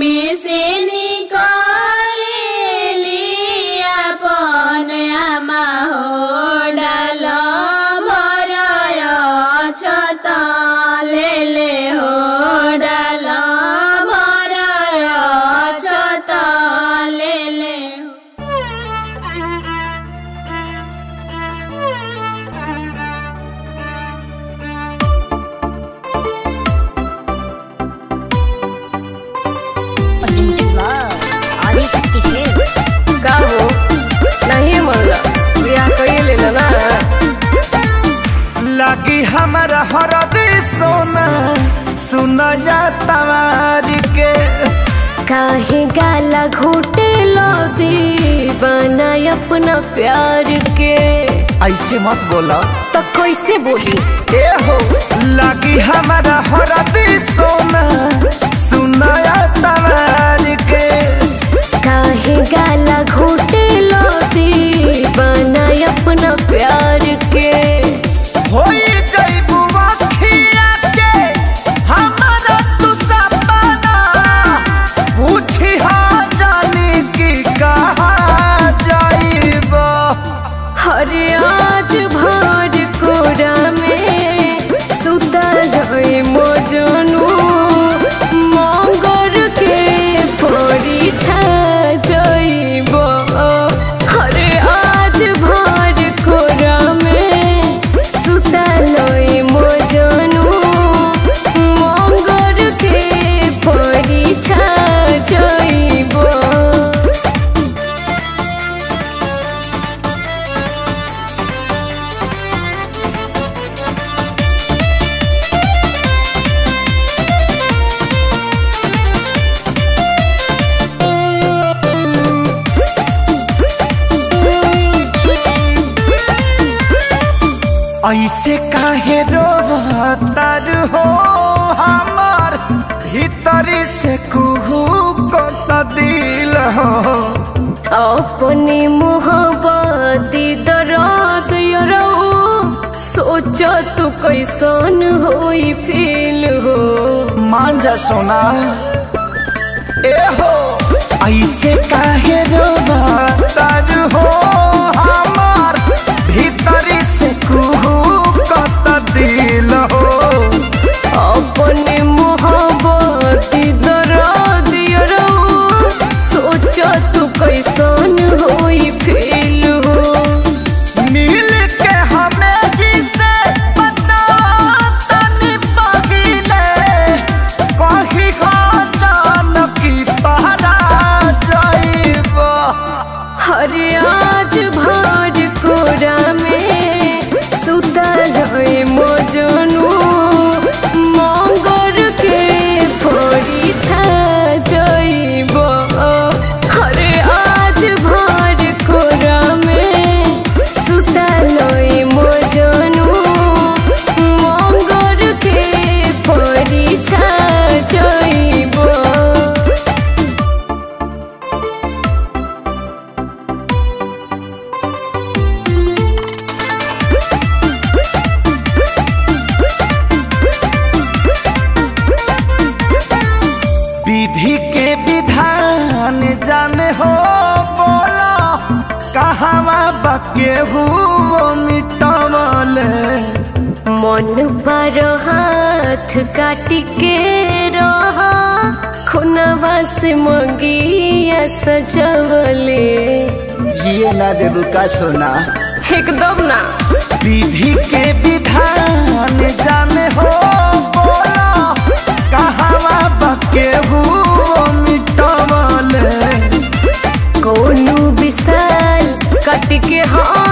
में से निकाल लिया पनियामा हो डाला भराया छताले ले हो डाला भराया छताले ले। का हो नहीं मरला बियाह करिए ले लेना लागी हमारा हरदी सोना सुना या तवार के काहे गाला घोटे लो दीवाना अपना प्यार के ऐसे मत बोला तो कैसे बोली ए हो लागी हमारा हरदी सोना सुना या तवार के काहे गाला घोटे लो दीवाना अपना प्यार के होई जइबू अखिया के हमारा तू सपना पूछी हां जाने की कहा जाइबो हरे आज भोर कोरा में सुता रहे मोजनू मांगर के फोड़ी छा ऐसे काहे रोवतार हो हमार हितरी से कुहू को दिल हो अपनी मोहब्बत दर्द यारो सोचो तू कैसन होई फील हो मान जा सोना ए हो ऐसे काहे रोवतार हो हमार हितरी अपने मोहब्बत दर्द यारो सोचो तू कैसन होई फील हो मिल के हमें जिसे पता तनी पगिले कहीं जान की पहरा जाइबो हरे आज भर कोरा में सुतलई मोजनू मांगर के फोड़ी छा जाइबो हरे आज भर कोरा में सुतलई मोजनू मांगर के फोड़ी छा जाइबो। विधि के विधान जाने हो बोला कहावा बके हुओ मिटावले मन पर हाथ काटी के रहा खुनवा से मंगिया सजवले ये ना देबू का सोना एकदम ना विधि के विधान जाने हो बोला कहावा बके हुओ मिटावले कोनू विशाल कट के हाथ